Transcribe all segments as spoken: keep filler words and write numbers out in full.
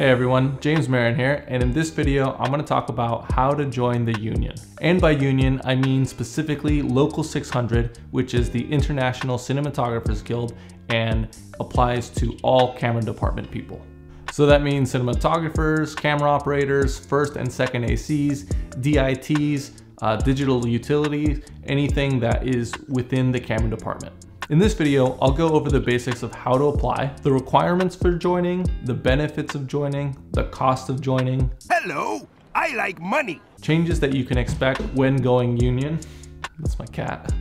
Hey everyone, James Marin here, and in this video, I'm gonna talk about how to join the union. And by union, I mean specifically Local six hundred, which is the International Cinematographers Guild and applies to all camera department people. So that means cinematographers, camera operators, first and second A Cs, D I Ts, uh, digital utilities, anything that is within the camera department. In this video, I'll go over the basics of how to apply, the requirements for joining, the benefits of joining, the cost of joining. Hello, I like money. Changes that you can expect when going union. That's my cat.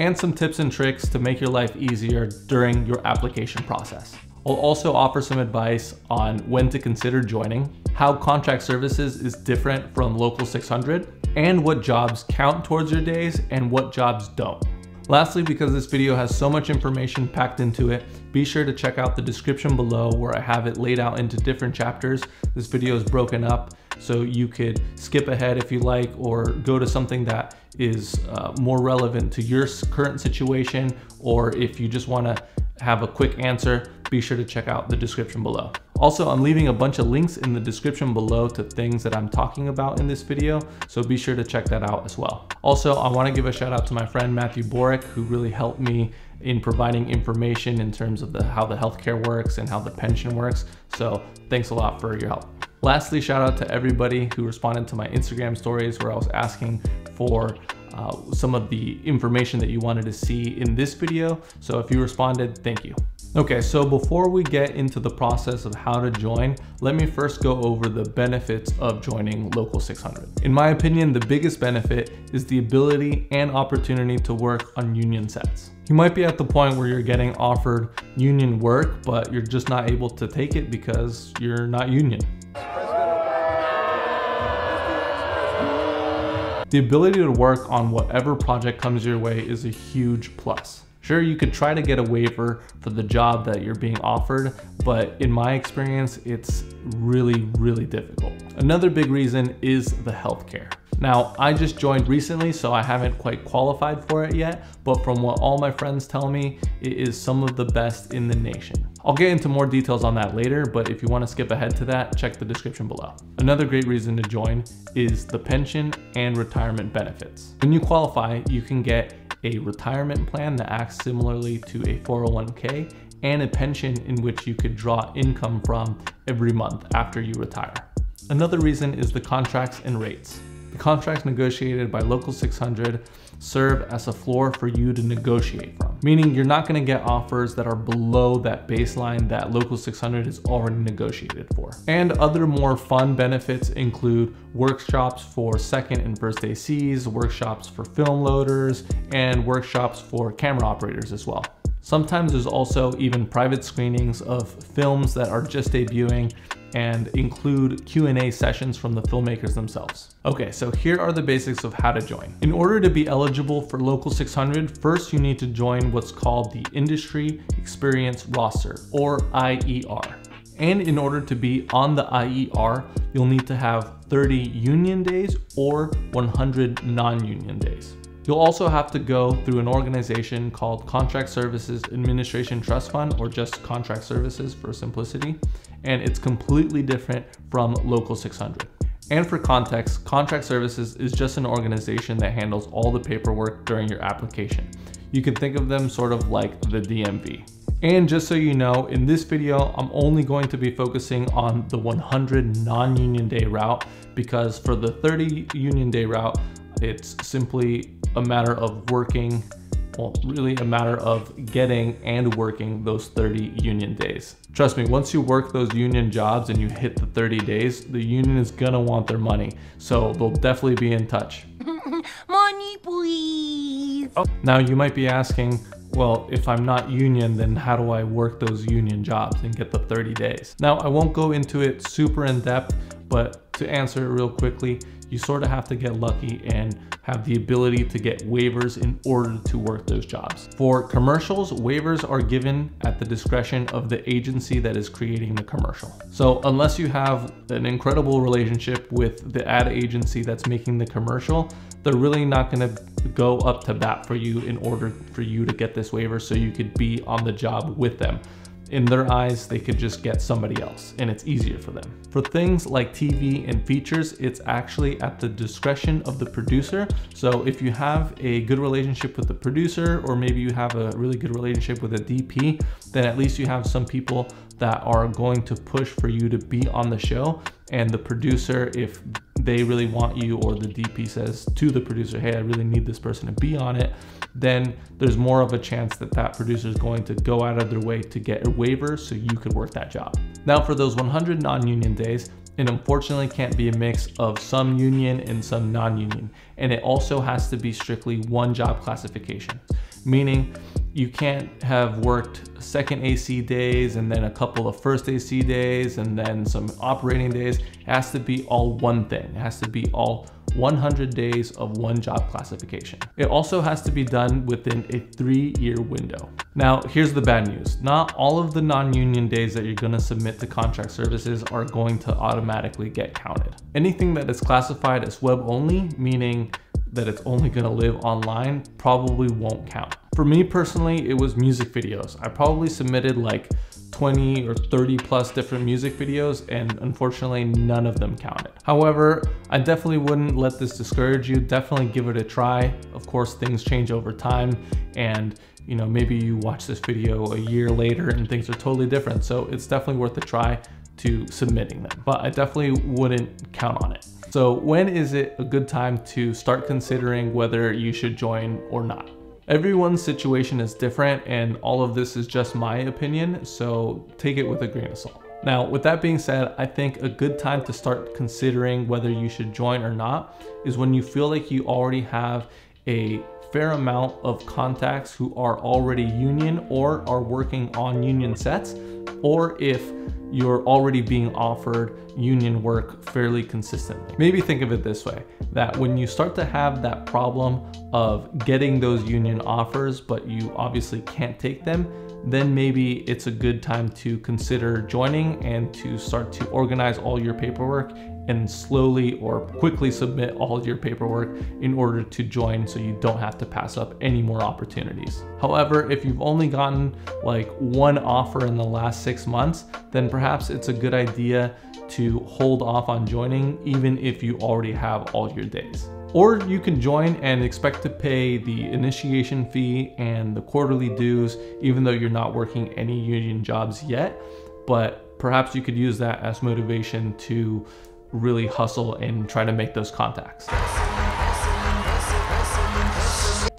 And some tips and tricks to make your life easier during your application process. I'll also offer some advice on when to consider joining, how contract services is different from Local six hundred, and what jobs count towards your days and what jobs don't. Lastly, because this video has so much information packed into it, be sure to check out the description below where I have it laid out into different chapters. This video is broken up, so you could skip ahead if you like, or go to something that is uh, more relevant to your current situation, or if you just wanna have a quick answer, be sure to check out the description below. Also, I'm leaving a bunch of links in the description below to things that I'm talking about in this video, so be sure to check that out as well. Also, I wanna give a shout out to my friend Matthew Boric, who really helped me in providing information in terms of the, how the healthcare works and how the pension works, so thanks a lot for your help. Lastly, shout out to everybody who responded to my Instagram stories where I was asking for uh, some of the information that you wanted to see in this video, so if you responded, thank you. Okay, so before we get into the process of how to join, let me first go over the benefits of joining Local six hundred. In my opinion, the biggest benefit is the ability and opportunity to work on union sets. You might be at the point where you're getting offered union work, but you're just not able to take it because you're not union. The ability to work on whatever project comes your way is a huge plus. Sure, you could try to get a waiver for the job that you're being offered, but in my experience, it's really, really difficult. Another big reason is the healthcare. Now, I just joined recently, so I haven't quite qualified for it yet, but from what all my friends tell me, it is some of the best in the nation. I'll get into more details on that later, but if you want to skip ahead to that, check the description below. Another great reason to join is the pension and retirement benefits. When you qualify, you can get a retirement plan that acts similarly to a four oh one K and a pension in which you could draw income from every month after you retire. Another reason is the contracts and rates. The contracts negotiated by Local six hundred serve as a floor for you to negotiate from, meaning you're not going to get offers that are below that baseline that Local six hundred is already negotiated for. And other more fun benefits include workshops for second and first A Cs, workshops for film loaders, and workshops for camera operators as well. Sometimes there's also even private screenings of films that are just debuting and include Q and A sessions from the filmmakers themselves. Okay, so here are the basics of how to join. In order to be eligible for Local six hundred, first you need to join what's called the Industry Experience Roster, or I E R. And in order to be on the I E R, you'll need to have thirty union days or one hundred non-union days. You'll also have to go through an organization called Contract Services Administration Trust Fund, or just Contract Services for simplicity, and it's completely different from Local six hundred. And for context, Contract Services is just an organization that handles all the paperwork during your application. You can think of them sort of like the D M V. And just so you know, in this video, I'm only going to be focusing on the one hundred non-union day route, because for the thirty union day route, it's simply a matter of working, well, really a matter of getting and working those thirty union days. Trust me, once you work those union jobs and you hit the thirty days, the union is gonna want their money. So they'll definitely be in touch. Money, please. Oh. Now you might be asking, well, if I'm not union, then how do I work those union jobs and get the thirty days? Now, I won't go into it super in depth, but to answer it real quickly, you sort of have to get lucky and have the ability to get waivers in order to work those jobs. For commercials, waivers are given at the discretion of the agency that is creating the commercial. So unless you have an incredible relationship with the ad agency that's making the commercial, they're really not gonna go up to bat for you in order for you to get this waiver so you could be on the job with them. In their eyes, they could just get somebody else, and it's easier for them. For things like T V and features, it's actually at the discretion of the producer. So if you have a good relationship with the producer, or maybe you have a really good relationship with a D P, then at least you have some people that are going to push for you to be on the show. And the producer, if they really want you, or the D P says to the producer, hey, I really need this person to be on it, then there's more of a chance that that producer is going to go out of their way to get a waiver so you could work that job. Now for those one hundred non-union days, it unfortunately can't be a mix of some union and some non-union. And it also has to be strictly one job classification, meaning you can't have worked second A C days and then a couple of first A C days and then some operating days. It has to be all one thing. It has to be all one hundred days of one job classification. It also has to be done within a three-year window. Now, here's the bad news. Not all of the non-union days that you're gonna submit to contract services are going to automatically get counted. Anything that is classified as web only, meaning that it's only gonna live online, probably won't count. For me personally, it was music videos. I probably submitted like twenty or thirty plus different music videos, and unfortunately none of them counted. However, I definitely wouldn't let this discourage you. Definitely give it a try. Of course, things change over time, and you know, maybe you watch this video a year later and things are totally different. So it's definitely worth a try to submitting them, but I definitely wouldn't count on it. So when is it a good time to start considering whether you should join or not? Everyone's situation is different, and all of this is just my opinion, so take it with a grain of salt. Now, with that being said, I think a good time to start considering whether you should join or not is when you feel like you already have a fair amount of contacts who are already union or are working on union sets, or if you're already being offered union work fairly consistently. Maybe think of it this way, that when you start to have that problem of getting those union offers, but you obviously can't take them, then maybe it's a good time to consider joining and to start to organize all your paperwork and slowly or quickly submit all your paperwork in order to join, so you don't have to pass up any more opportunities. However, if you've only gotten like one offer in the last six months, then perhaps it's a good idea to hold off on joining, even if you already have all your days. Or you can join and expect to pay the initiation fee and the quarterly dues, even though you're not working any union jobs yet, but perhaps you could use that as motivation to really hustle and try to make those contacts.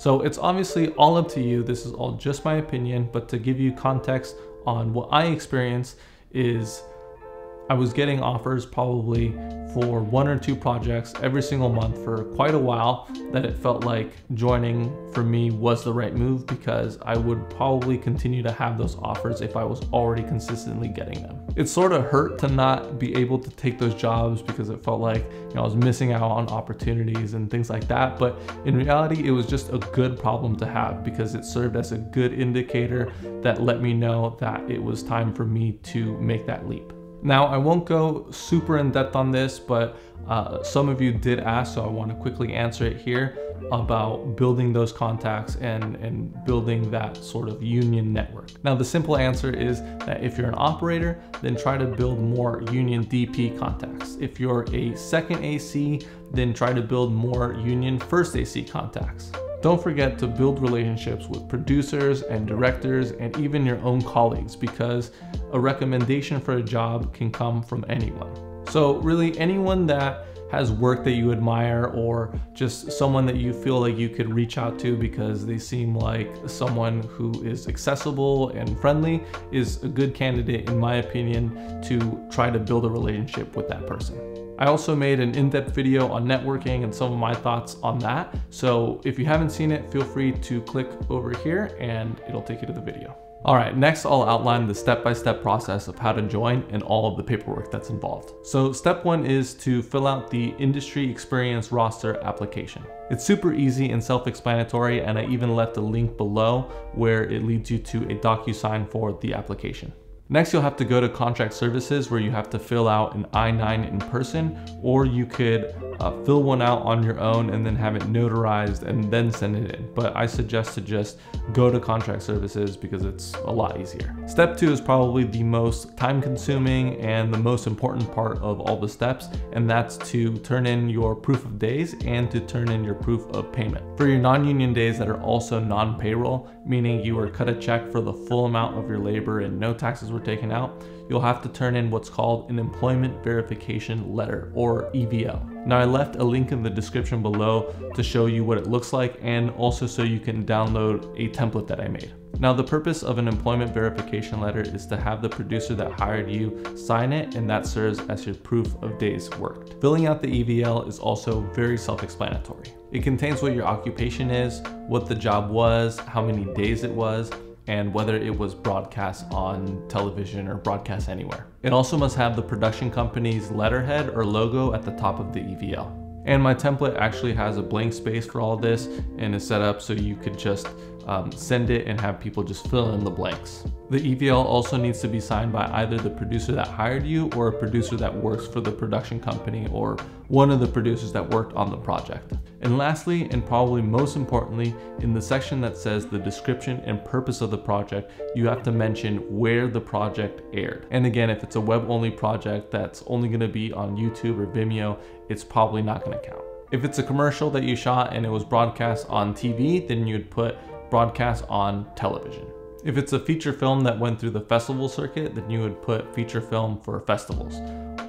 So it's obviously all up to you. This is all just my opinion, but to give you context on what I experienced is I was getting offers probably for one or two projects every single month for quite a while, that it felt like joining for me was the right move, because I would probably continue to have those offers if I was already consistently getting them. It sort of hurt to not be able to take those jobs, because it felt like, you know, I was missing out on opportunities and things like that. But in reality, it was just a good problem to have, because it served as a good indicator that let me know that it was time for me to make that leap. Now, I won't go super in depth on this, but uh, some of you did ask, so I want to quickly answer it here about building those contacts and, and building that sort of union network. Now, the simple answer is that if you're an operator, then try to build more union D P contacts. If you're a second A C, then try to build more union first A C contacts. Don't forget to build relationships with producers and directors and even your own colleagues, because a recommendation for a job can come from anyone. So really, anyone that has work that you admire, or just someone that you feel like you could reach out to because they seem like someone who is accessible and friendly, is a good candidate, in my opinion, to try to build a relationship with that person. I also made an in-depth video on networking and some of my thoughts on that. So if you haven't seen it, feel free to click over here and it'll take you to the video. All right, next I'll outline the step-by-step process of how to join and all of the paperwork that's involved. So step one is to fill out the Industry Experience Roster application. It's super easy and self-explanatory, and I even left a link below where it leads you to a DocuSign for the application. Next, you'll have to go to Contract Services, where you have to fill out an I nine in person, or you could uh, fill one out on your own and then have it notarized and then send it in. But I suggest to just go to Contract Services because it's a lot easier. Step two is probably the most time consuming and the most important part of all the steps, and that's to turn in your proof of days and to turn in your proof of payment. For your non-union days that are also non-payroll, meaning you were cut a check for the full amount of your labor and no taxes were taken out, you'll have to turn in what's called an Employment Verification Letter, or E V L. Now, I left a link in the description below to show you what it looks like, and also so you can download a template that I made. Now, the purpose of an Employment Verification Letter is to have the producer that hired you sign it, and that serves as your proof of days worked. Filling out the E V L is also very self-explanatory. It contains what your occupation is, what the job was, how many days it was, and whether it was broadcast on television or broadcast anywhere. It also must have the production company's letterhead or logo at the top of the E V L. And my template actually has a blank space for all this and is set up so you could just um, send it and have people just fill in the blanks. The E V L also needs to be signed by either the producer that hired you or a producer that works for the production company or one of the producers that worked on the project. And lastly, and probably most importantly, in the section that says the description and purpose of the project, you have to mention where the project aired. And again, if it's a web-only project that's only gonna be on YouTube or Vimeo, it's probably not gonna count. If it's a commercial that you shot and it was broadcast on T V, then you'd put broadcast on television. If it's a feature film that went through the festival circuit, then you would put feature film for festivals,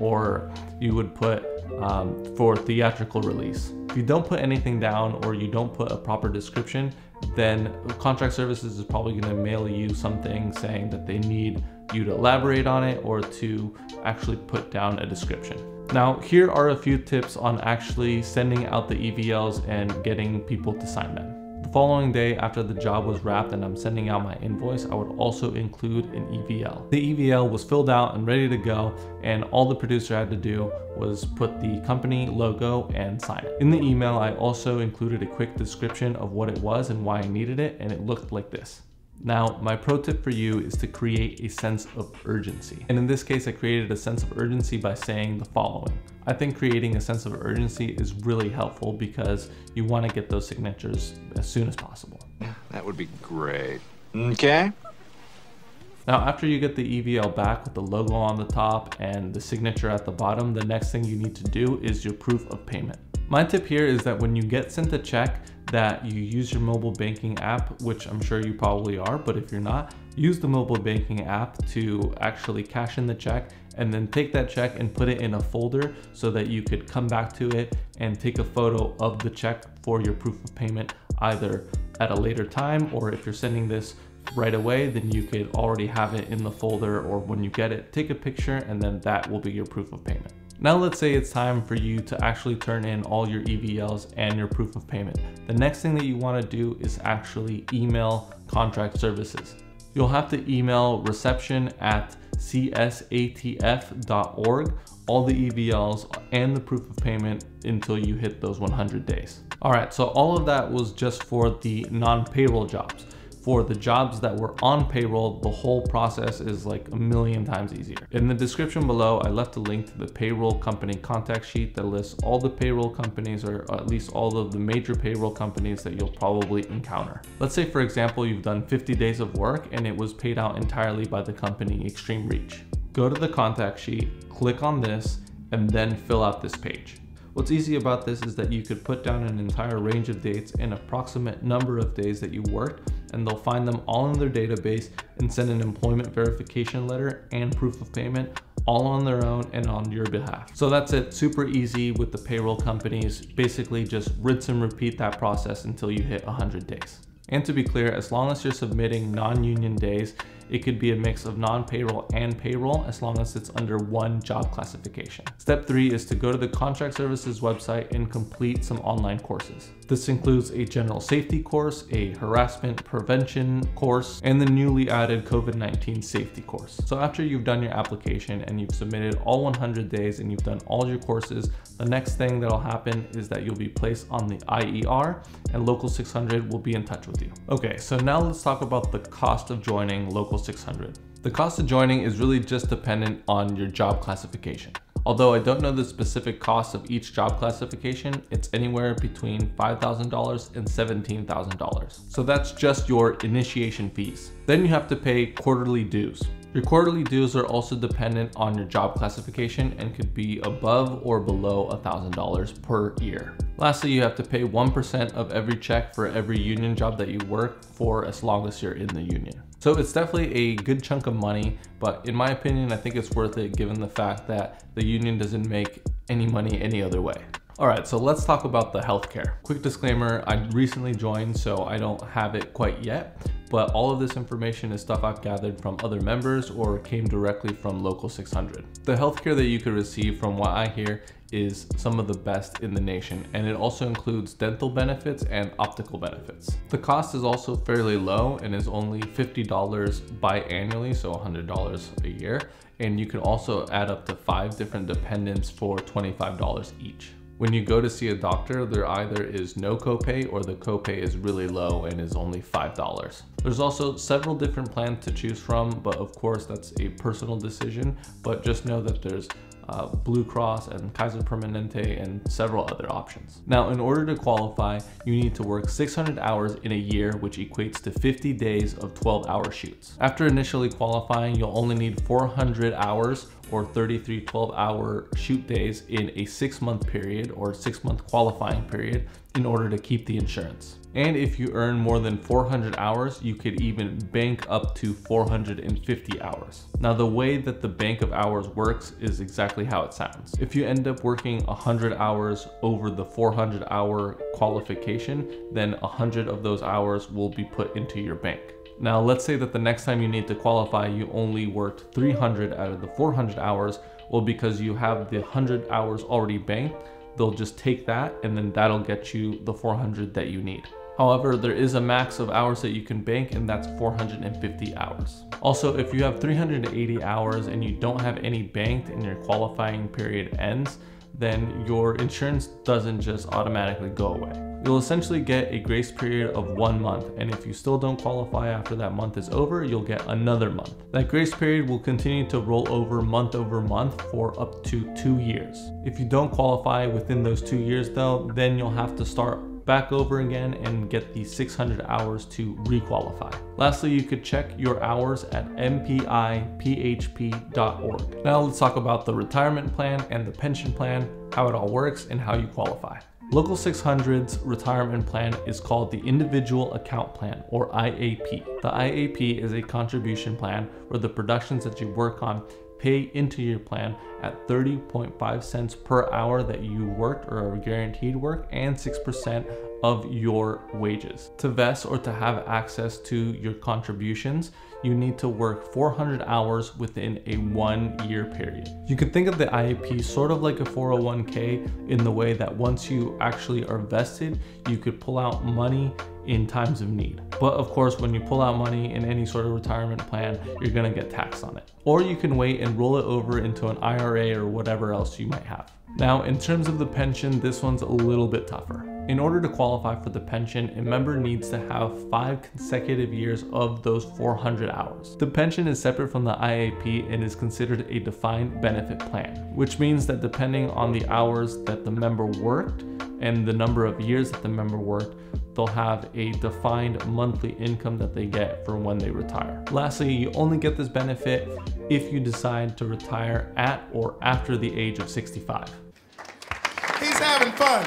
or you would put um, for theatrical release. If you don't put anything down or you don't put a proper description, then Contract Services is probably going to mail you something saying that they need you to elaborate on it or to actually put down a description. Now, here are a few tips on actually sending out the E V Ls and getting people to sign them. The following day after the job was wrapped and I'm sending out my invoice, I would also include an E V L. The E V L was filled out and ready to go, and all the producer had to do was put the company logo and sign it. In the email, I also included a quick description of what it was and why I needed it, and it looked like this. Now, my pro tip for you is to create a sense of urgency. And in this case, I created a sense of urgency by saying the following. I think creating a sense of urgency is really helpful because you want to get those signatures as soon as possible. That would be great. Okay. Now, after you get the E V L back with the logo on the top and the signature at the bottom, the next thing you need to do is your proof of payment. My tip here is that when you get sent a check, that you use your mobile banking app, which I'm sure you probably are, but if you're not, use the mobile banking app to actually cash in the check and then take that check and put it in a folder so that you could come back to it and take a photo of the check for your proof of payment, either at a later time, or if you're sending this right away, then you could already have it in the folder, or when you get it, take a picture and then that will be your proof of payment. Now let's say it's time for you to actually turn in all your E V Ls and your proof of payment. The next thing that you want to do is actually email Contract Services. You'll have to email reception at C S A T F dot org all the E V Ls and the proof of payment until you hit those one hundred days. All right, so all of that was just for the non-payroll jobs. For the jobs that were on payroll, the whole process is like a million times easier. In the description below, I left a link to the payroll company contact sheet that lists all the payroll companies, or at least all of the major payroll companies that you'll probably encounter. Let's say, for example, you've done fifty days of work and it was paid out entirely by the company Extreme Reach. Go to the contact sheet, click on this, and then fill out this page. What's easy about this is that you could put down an entire range of dates and approximate number of days that you worked, and they'll find them all in their database and send an employment verification letter and proof of payment all on their own and on your behalf. So that's it, super easy with the payroll companies. Basically just rinse and repeat that process until you hit one hundred days. And to be clear, as long as you're submitting non-union days, it could be a mix of non-payroll and payroll as long as it's under one job classification. Step three is to go to the Contract Services website and complete some online courses. This includes a general safety course, a harassment prevention course, and the newly added COVID nineteen safety course. So after you've done your application and you've submitted all one hundred days and you've done all your courses, the next thing that'll happen is that you'll be placed on the I E R and Local six hundred will be in touch with you. Okay, so now let's talk about the cost of joining Local six hundred. The cost of joining is really just dependent on your job classification. Although I don't know the specific cost of each job classification, it's anywhere between five thousand dollars and seventeen thousand dollars. So that's just your initiation fees. Then you have to pay quarterly dues. Your quarterly dues are also dependent on your job classification and could be above or below one thousand dollars per year. Lastly, you have to pay one percent of every check for every union job that you work for as long as you're in the union. So it's definitely a good chunk of money, but in my opinion, I think it's worth it given the fact that the union doesn't make any money any other way. All right, so let's talk about the healthcare. Quick disclaimer, I recently joined, so I don't have it quite yet, but all of this information is stuff I've gathered from other members or came directly from Local six hundred. The healthcare that you could receive, from what I hear, is some of the best in the nation, and it also includes dental benefits and optical benefits. The cost is also fairly low and is only fifty dollars biannually, so one hundred dollars a year, and you can also add up to five different dependents for twenty-five dollars each. When you go to see a doctor, there either is no copay or the copay is really low and is only five dollars. There's also several different plans to choose from, but of course that's a personal decision, but just know that there's Uh, Blue Cross and Kaiser Permanente and several other options. Now, in order to qualify, you need to work six hundred hours in a year, which equates to fifty days of twelve hour shoots. After initially qualifying, you'll only need four hundred hours or thirty-three twelve hour shoot days in a six month period or six month qualifying period in order to keep the insurance. And if you earn more than four hundred hours, you could even bank up to four hundred fifty hours. Now, the way that the bank of hours works is exactly how it sounds. If you end up working one hundred hours over the four hundred hour qualification, then one hundred of those hours will be put into your bank. Now, let's say that the next time you need to qualify, you only worked three hundred out of the four hundred hours. Well, because you have the one hundred hours already banked, they'll just take that and then that'll get you the four hundred that you need. However, there is a max of hours that you can bank, and that's four hundred fifty hours. Also, if you have three hundred eighty hours and you don't have any banked and your qualifying period ends, then your insurance doesn't just automatically go away. You'll essentially get a grace period of one month, and if you still don't qualify after that month is over, you'll get another month. That grace period will continue to roll over month over month for up to two years. If you don't qualify within those two years though, then you'll have to start back over again and get the six hundred hours to requalify. Lastly, you could check your hours at m p i p h p dot org. Now let's talk about the retirement plan and the pension plan, how it all works, and how you qualify. Local six hundred's retirement plan is called the Individual Account Plan, or I A P. The I A P is a contribution plan where the productions that you work on pay into your plan at thirty point five cents per hour that you worked or are guaranteed work, and six percent of your wages. To vest or to have access to your contributions, you need to work four hundred hours within a one year period. You can think of the I A P sort of like a four oh one k in the way that once you actually are vested, you could pull out money in times of need. But of course, when you pull out money in any sort of retirement plan, you're gonna get taxed on it. Or you can wait and roll it over into an I R A or whatever else you might have. Now, in terms of the pension, this one's a little bit tougher. In order to qualify for the pension, a member needs to have five consecutive years of those four hundred hours. The pension is separate from the I A P and is considered a defined benefit plan, which means that depending on the hours that the member worked and the number of years that the member worked, they'll have a defined monthly income that they get for when they retire. Lastly, you only get this benefit if you decide to retire at or after the age of sixty-five. He's having fun.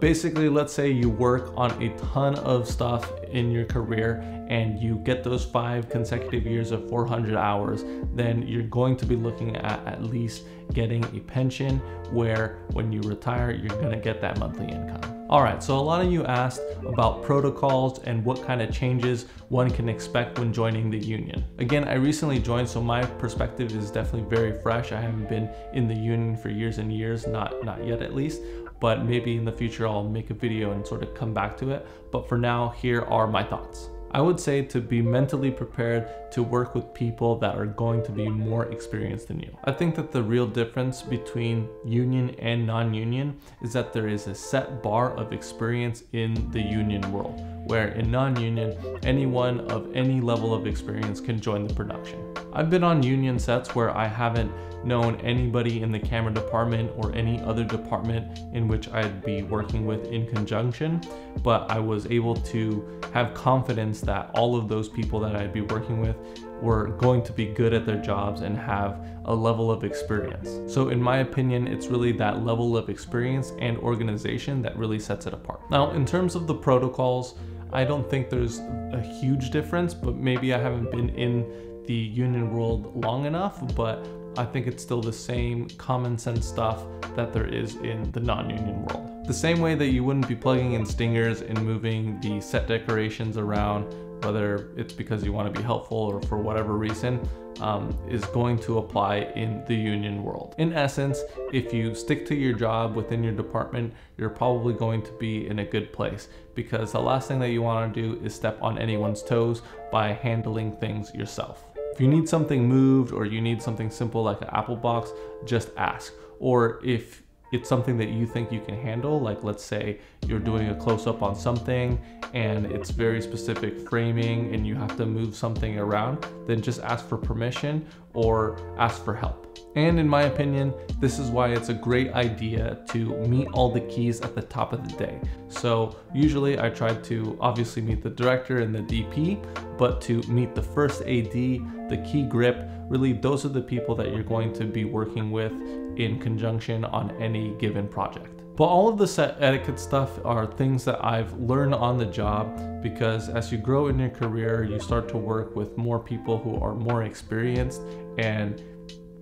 Basically, let's say you work on a ton of stuff in your career and you get those five consecutive years of four hundred hours, then you're going to be looking at at least getting a pension where when you retire, you're gonna get that monthly income. All right, so a lot of you asked about protocols and what kind of changes one can expect when joining the union. Again, I recently joined, so my perspective is definitely very fresh. I haven't been in the union for years and years, not, not yet at least, but maybe in the future I'll make a video and sort of come back to it. But for now, here are my thoughts. I would say to be mentally prepared to work with people that are going to be more experienced than you. I think that the real difference between union and non-union is that there is a set bar of experience in the union world, where in non-union, anyone of any level of experience can join the production. I've been on union sets where I haven't known anybody in the camera department or any other department in which I'd be working with in conjunction, but I was able to have confidence that all of those people that I'd be working with were going to be good at their jobs and have a level of experience. So in my opinion, it's really that level of experience and organization that really sets it apart. Now, in terms of the protocols, I don't think there's a huge difference, but maybe I haven't been in the union world long enough, but I think it's still the same common sense stuff that there is in the non-union world. The same way that you wouldn't be plugging in stingers and moving the set decorations around, whether it's because you want to be helpful or for whatever reason, um, is going to apply in the union world. In essence, if you stick to your job within your department, you're probably going to be in a good place, because the last thing that you want to do is step on anyone's toes by handling things yourself. If you need something moved or you need something simple like an Apple box, just ask. Or if it's something that you think you can handle, like let's say you're doing a close-up on something and it's very specific framing and you have to move something around, then just ask for permission or ask for help. And in my opinion, this is why it's a great idea to meet all the keys at the top of the day. So usually I try to obviously meet the director and the D P, but to meet the first A D, the key grip, really those are the people that you're going to be working with in conjunction on any given project. But all of the set etiquette stuff are things that I've learned on the job, because as you grow in your career, you start to work with more people who are more experienced, and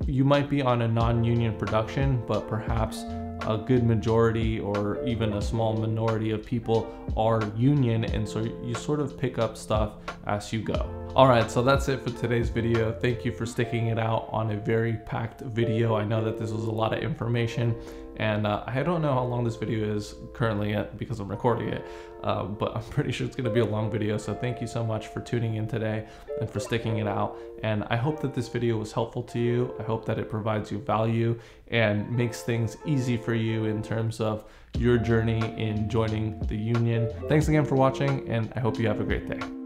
you might be on a non-union production, but perhaps a good majority or even a small minority of people are union, and so you sort of pick up stuff as you go. All right, so that's it for today's video. Thank you for sticking it out on a very packed video. I know that this was a lot of information, and uh, I don't know how long this video is currently at because I'm recording it, uh, but I'm pretty sure it's gonna be a long video. So thank you so much for tuning in today and for sticking it out. And I hope that this video was helpful to you. I hope that it provides you value and makes things easy for you in terms of your journey in joining the union. Thanks again for watching, and I hope you have a great day.